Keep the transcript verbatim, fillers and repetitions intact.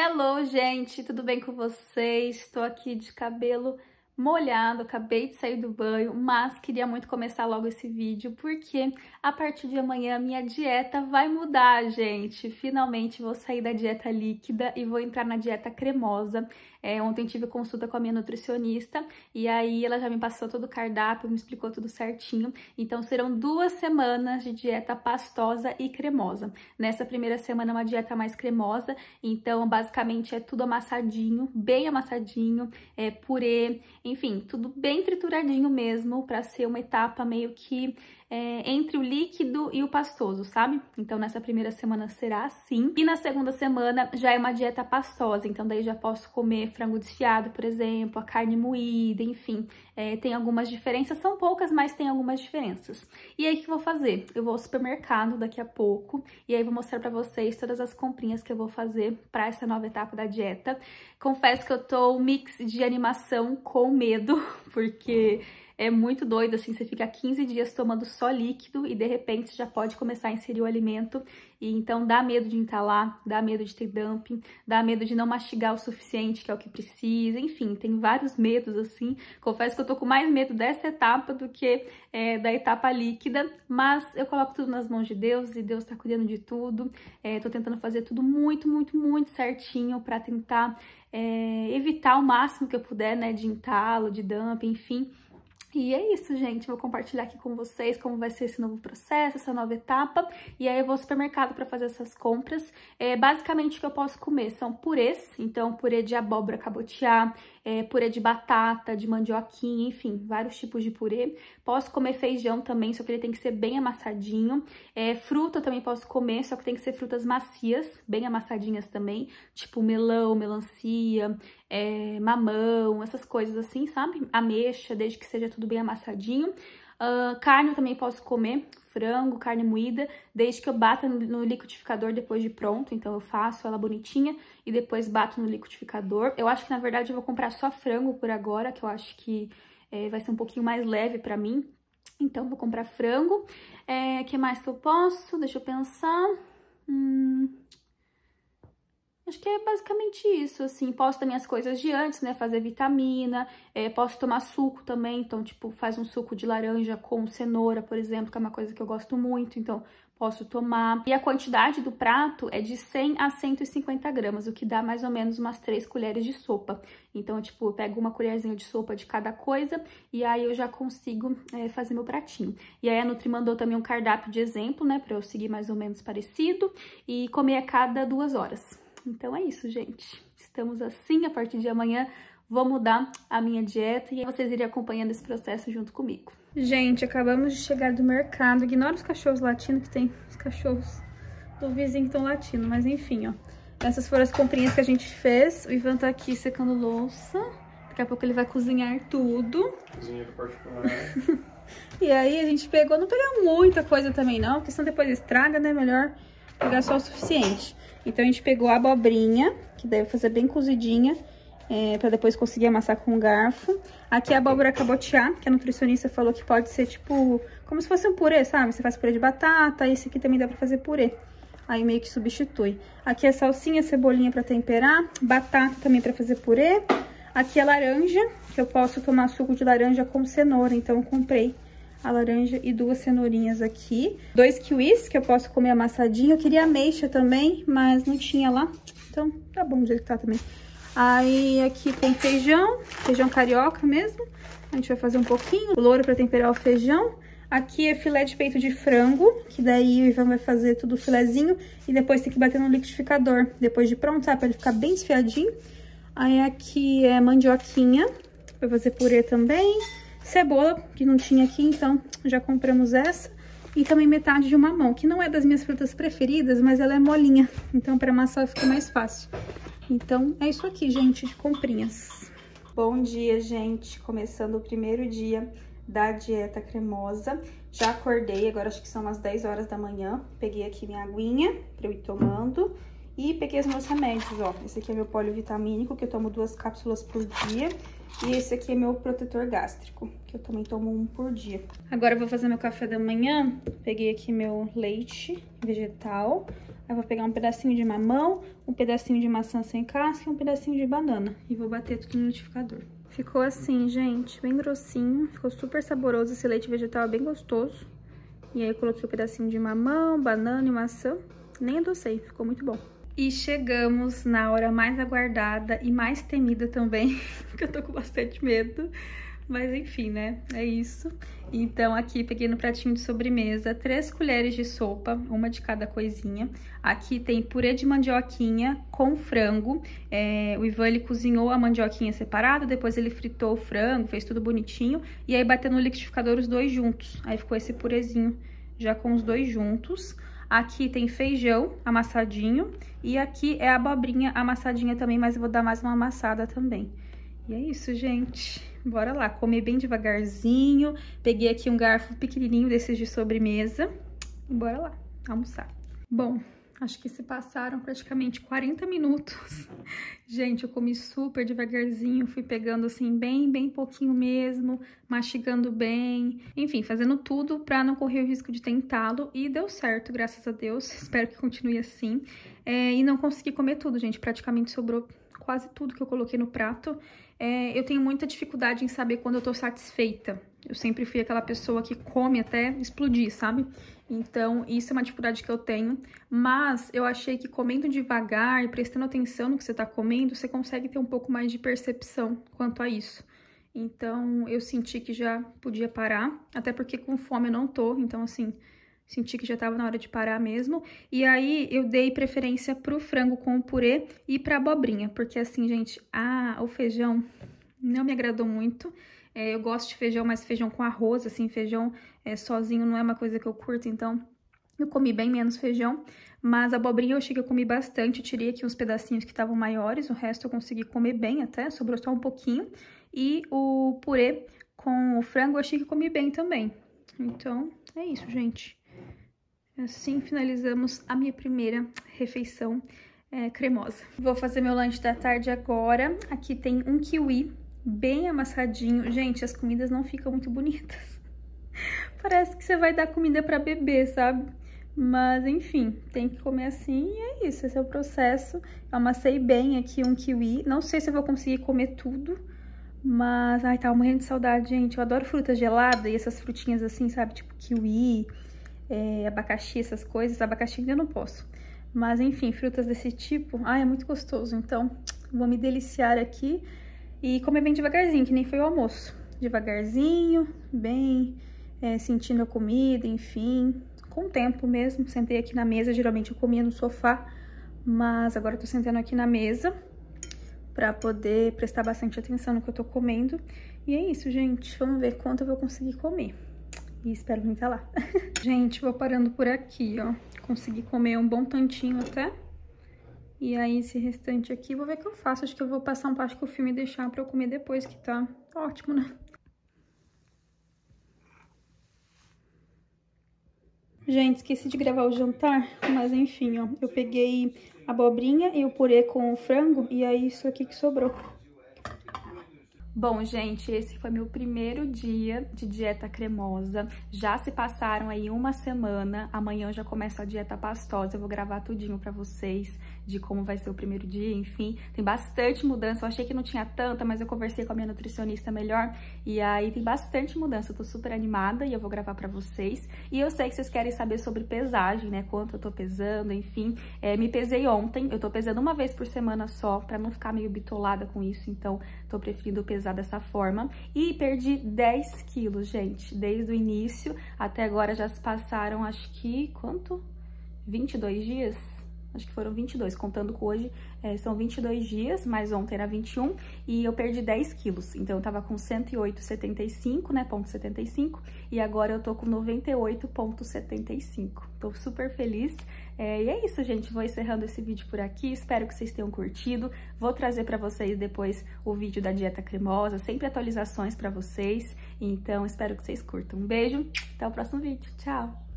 Hello, gente! Tudo bem com vocês? Estou aqui de cabelo molhado, acabei de sair do banho, mas queria muito começar logo esse vídeo, porque a partir de amanhã a minha dieta vai mudar, gente! Finalmente vou sair da dieta líquida e vou entrar na dieta cremosa. É, ontem tive consulta com a minha nutricionista, e aí ela já me passou todo o cardápio, me explicou tudo certinho. Então serão duas semanas de dieta pastosa e cremosa. Nessa primeira semana é uma dieta mais cremosa, então basicamente é tudo amassadinho, bem amassadinho, é purê, enfim, tudo bem trituradinho mesmo, pra ser uma etapa meio que É, entre o líquido e o pastoso, sabe? Então, nessa primeira semana será assim. E na segunda semana já é uma dieta pastosa, então daí já posso comer frango desfiado, por exemplo, a carne moída, enfim. É, tem algumas diferenças, são poucas, mas tem algumas diferenças. E aí, o que eu vou fazer? Eu vou ao supermercado daqui a pouco, e aí vou mostrar pra vocês todas as comprinhas que eu vou fazer pra essa nova etapa da dieta. Confesso que eu tô um mix de animação com medo, porque é muito doido, assim, você fica quinze dias tomando só líquido e de repente você já pode começar a inserir o alimento. E então dá medo de entalar, dá medo de ter dumping, dá medo de não mastigar o suficiente, que é o que precisa. Enfim, tem vários medos, assim. Confesso que eu tô com mais medo dessa etapa do que é, da etapa líquida. Mas eu coloco tudo nas mãos de Deus e Deus tá cuidando de tudo. É, tô tentando fazer tudo muito, muito, muito certinho pra tentar é, evitar o máximo que eu puder, né, de entalo, de dumping, enfim. E é isso, gente, vou compartilhar aqui com vocês como vai ser esse novo processo, essa nova etapa. E aí eu vou ao supermercado para fazer essas compras. É, basicamente o que eu posso comer são purês, então purê de abóbora cabotiá, é, purê de batata, de mandioquinha, enfim, vários tipos de purê. Posso comer feijão também, só que ele tem que ser bem amassadinho. É, fruta eu também posso comer, só que tem que ser frutas macias, bem amassadinhas também, tipo melão, melancia, é, mamão, essas coisas assim, sabe? Ameixa, desde que seja tudo bem amassadinho. Uh, carne eu também posso comer, frango, carne moída, desde que eu bata no liquidificador depois de pronto. Então eu faço ela bonitinha e depois bato no liquidificador. Eu acho que, na verdade, eu vou comprar só frango por agora, que eu acho que é, vai ser um pouquinho mais leve pra mim. Então vou comprar frango. É, que mais que eu posso? Deixa eu pensar. Hum... Acho que é basicamente isso, assim, posso também as coisas de antes, né, fazer vitamina, é, posso tomar suco também, então, tipo, faz um suco de laranja com cenoura, por exemplo, que é uma coisa que eu gosto muito, então posso tomar. E a quantidade do prato é de cem a cento e cinquenta gramas, o que dá mais ou menos umas três colheres de sopa. Então, tipo, eu pego uma colherzinha de sopa de cada coisa e aí eu já consigo é, fazer meu pratinho. E aí a Nutri mandou também um cardápio de exemplo, né, pra eu seguir mais ou menos parecido e comer a cada duas horas. Então é isso, gente. Estamos assim, a partir de amanhã vou mudar a minha dieta e vocês irem acompanhando esse processo junto comigo. Gente, acabamos de chegar do mercado. Ignora os cachorros latinos, que tem os cachorros do vizinho que estão latindo, mas enfim, ó. Essas foram as comprinhas que a gente fez. O Ivan tá aqui secando louça. Daqui a pouco ele vai cozinhar tudo. Cozinheiro particular. E aí a gente pegou, não pegou muita coisa também não, porque senão depois estraga, né? Melhor pegar só o suficiente. Então, a gente pegou a abobrinha, que deve fazer bem cozidinha, é, pra depois conseguir amassar com um garfo. Aqui a abóbora cabotiá, que a nutricionista falou que pode ser, tipo, como se fosse um purê, sabe? Você faz purê de batata, esse aqui também dá pra fazer purê. Aí meio que substitui. Aqui é salsinha, cebolinha pra temperar, batata também pra fazer purê. Aqui é laranja, que eu posso tomar suco de laranja com cenoura, então eu comprei a laranja e duas cenourinhas aqui. Dois kiwis, que eu posso comer amassadinho. Eu queria ameixa também, mas não tinha lá. Então, tá bom do jeito que tá também. Aí, aqui tem feijão. Feijão carioca mesmo. A gente vai fazer um pouquinho. O louro pra temperar o feijão. Aqui é filé de peito de frango, que daí o Ivan vai fazer tudo o filezinho. E depois tem que bater no liquidificador. Depois de pronto, sabe? Pra ele ficar bem desfiadinho. Aí, aqui é mandioquinha. Vou fazer purê também. Cebola, que não tinha aqui, então já compramos essa. E também metade de um mamão, que não é das minhas frutas preferidas, mas ela é molinha. Então, pra amassar fica mais fácil. Então, é isso aqui, gente, de comprinhas. Bom dia, gente. Começando o primeiro dia da dieta cremosa. Já acordei, agora acho que são umas dez horas da manhã. Peguei aqui minha aguinha pra eu ir tomando. E peguei os meus remédios, ó. Esse aqui é meu polivitamínico, que eu tomo duas cápsulas por dia. E esse aqui é meu protetor gástrico, que eu também tomo um por dia. Agora eu vou fazer meu café da manhã. Peguei aqui meu leite vegetal. Aí eu vou pegar um pedacinho de mamão, um pedacinho de maçã sem casca e um pedacinho de banana. E vou bater tudo no liquidificador. Ficou assim, gente, bem grossinho. Ficou super saboroso, esse leite vegetal é bem gostoso. E aí eu coloquei um pedacinho de mamão, banana e maçã. Nem adocei, ficou muito bom. E chegamos na hora mais aguardada e mais temida também, porque eu tô com bastante medo, mas enfim, né, é isso. Então aqui peguei no pratinho de sobremesa três colheres de sopa, uma de cada coisinha. Aqui tem purê de mandioquinha com frango, é, o Ivan ele cozinhou a mandioquinha separado, depois ele fritou o frango, fez tudo bonitinho, e aí bateu no liquidificador os dois juntos, aí ficou esse purezinho já com os dois juntos. Aqui tem feijão amassadinho e aqui é a abobrinha amassadinha também, mas eu vou dar mais uma amassada também. E é isso, gente. Bora lá, comer bem devagarzinho. Peguei aqui um garfo pequenininho desses de sobremesa. E bora lá, almoçar. Bom, acho que se passaram praticamente quarenta minutos. Gente, eu comi super devagarzinho, fui pegando assim bem, bem pouquinho mesmo, mastigando bem. Enfim, fazendo tudo pra não correr o risco de tentá-lo. E deu certo, graças a Deus. Espero que continue assim. É, e não consegui comer tudo, gente. Praticamente sobrou quase tudo que eu coloquei no prato. É, eu tenho muita dificuldade em saber quando eu tô satisfeita. Eu sempre fui aquela pessoa que come até explodir, sabe? Então, isso é uma dificuldade que eu tenho. Mas eu achei que comendo devagar e prestando atenção no que você tá comendo, você consegue ter um pouco mais de percepção quanto a isso. Então, eu senti que já podia parar. Até porque com fome eu não tô. Então, assim, senti que já tava na hora de parar mesmo. E aí, eu dei preferência pro frango com o purê e pra abobrinha. Porque assim, gente, ah, o feijão não me agradou muito. É, eu gosto de feijão, mas feijão com arroz, assim, feijão é, sozinho não é uma coisa que eu curto, então eu comi bem menos feijão. Mas a abobrinha eu achei que eu comi bastante, eu tirei aqui uns pedacinhos que estavam maiores, o resto eu consegui comer bem até, sobrou só um pouquinho. E o purê com o frango eu achei que eu comi bem também. Então, é isso, gente. Assim finalizamos a minha primeira refeição é, cremosa. Vou fazer meu lanche da tarde agora. Aqui tem um kiwi bem amassadinho. Gente, as comidas não ficam muito bonitas. Parece que você vai dar comida pra bebê, sabe? Mas, enfim, tem que comer assim e é isso. Esse é o processo. Eu amassei bem aqui um kiwi. Não sei se eu vou conseguir comer tudo, mas... Ai, tá morrendo de saudade, gente. Eu adoro fruta gelada e essas frutinhas assim, sabe? Tipo kiwi, é, abacaxi, essas coisas. Abacaxi ainda não posso. Mas, enfim, frutas desse tipo... Ai, é muito gostoso. Então, vou me deliciar aqui. E comer bem devagarzinho, que nem foi o almoço. Devagarzinho, bem é, sentindo a comida, enfim. Com o tempo mesmo, sentei aqui na mesa. Geralmente eu comia no sofá, mas agora eu tô sentando aqui na mesa pra poder prestar bastante atenção no que eu tô comendo. E é isso, gente. Vamos ver quanto eu vou conseguir comer. E espero não estar lá. Gente, vou parando por aqui, ó. Consegui comer um bom tantinho até. E aí, esse restante aqui, vou ver o que eu faço. Acho que eu vou passar um plástico filme e deixar pra eu comer depois, que tá ótimo, né? Gente, esqueci de gravar o jantar, mas enfim, ó. Eu peguei a abobrinha e o purê com o frango, e aí isso aqui que sobrou. Bom, gente, esse foi meu primeiro dia de dieta cremosa. Já se passaram aí uma semana, amanhã eu já começo a dieta pastosa. Eu vou gravar tudinho pra vocês de como vai ser o primeiro dia, enfim. Tem bastante mudança, eu achei que não tinha tanta, mas eu conversei com a minha nutricionista melhor. E aí tem bastante mudança, eu tô super animada e eu vou gravar pra vocês. E eu sei que vocês querem saber sobre pesagem, né, quanto eu tô pesando, enfim. É, me pesei ontem, eu tô pesando uma vez por semana só, pra não ficar meio bitolada com isso, então tô preferindo pesar dessa forma. E perdi dez quilos, gente, desde o início até agora. Já se passaram, acho que, quanto? vinte e dois dias? Acho que foram vinte e dois, contando com hoje, é, são vinte e dois dias, mas ontem era vinte e um, e eu perdi dez quilos, então eu tava com cento e oito vírgula setenta e cinco, né, ponto setenta e cinco, e agora eu tô com noventa e oito vírgula setenta e cinco, tô super feliz. É, e é isso, gente, vou encerrando esse vídeo por aqui, espero que vocês tenham curtido, vou trazer pra vocês depois o vídeo da dieta cremosa, sempre atualizações pra vocês, então espero que vocês curtam. Um beijo, até o próximo vídeo, tchau!